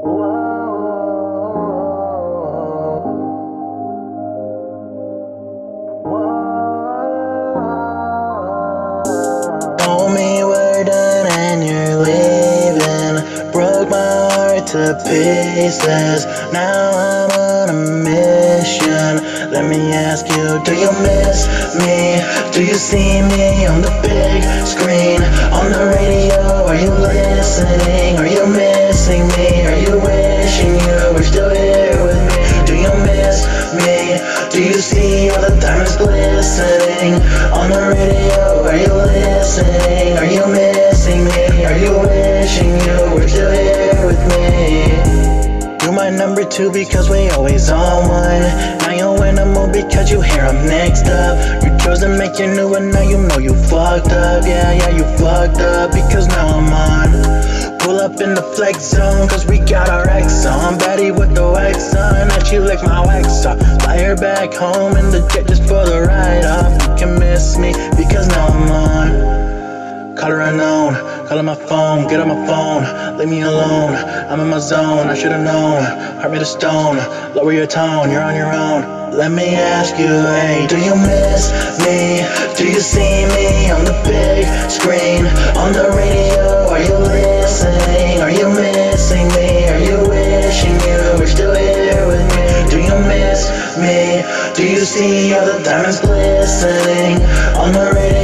Told me we're done and you're leaving. Broke my heart to pieces. Now I'm on a mission. Let me ask you, do you miss me? Do you see me on the big screen? On the radio, are you listening? Are you missing me? Are you wishing you were still here with me? Do you miss me? Do you see all the diamonds glistening? On the radio, are you listening? Are you missing me? Are you wishing you were still here with me? You're my number two because we always on one. Now you're in a mood because you hear I'm next up. You chose to make it new and now you know you fucked up. Yeah, you fucked up because now I'm on. Pull up in the flex zone cause we got our ex on. Betty with the wax on and she licked my wax off. Fly her back home in the jet just for the ride off. You can miss me because now I'm on. Call her unknown, call her my phone, get on my phone. Leave me alone, I'm in my zone, I should've known. Heart made of stone, lower your tone, you're on your own. Let me ask you, hey, do you miss me? Do you see me on the big screen? On the radio, are you listening? Are you missing me? Are you wishing you were still here with me? Do you miss me? Do you see all the diamonds glistening? On the radio?